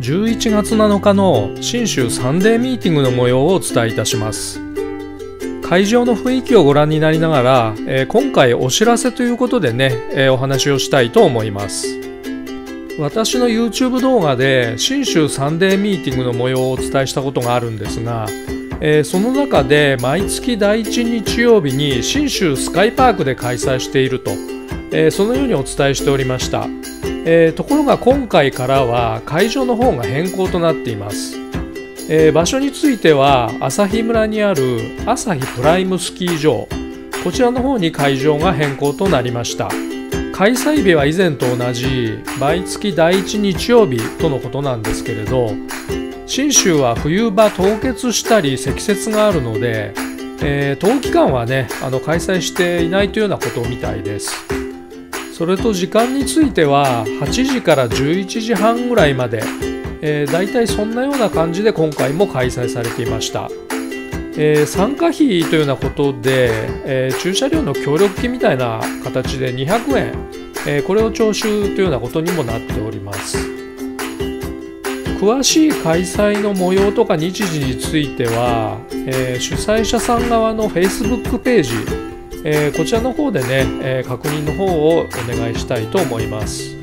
11月7日の信州サンデーミーティングの模様をお伝えいたします。会場の雰囲気をご覧になりながら、今回お知らせということでね、お話をしたいと思います。私の YouTube 動画で信州サンデーミーティングの模様をお伝えしたことがあるんですが、その中で毎月第1日曜日に信州スカイパークで開催していると、そのようにお伝えしておりました。ところが今回からは会場の方が変更となっています。場所については旭村にある旭プライムスキー場、こちらの方に会場が変更となりました。開催日は以前と同じ毎月第1日曜日とのことなんですけれど、信州は冬場凍結したり積雪があるので、冬期間はね開催していないというようなことみたいです。それと時間については8時から11時半ぐらいまで、だいたいそんなような感じで今回も開催されていました。参加費というようなことで、駐車料の協力金みたいな形で200円、これを徴収というようなことにもなっております。詳しい開催の模様とか日時については、主催者さん側の Facebook ページ、こちらの方でね、確認の方をお願いしたいと思います。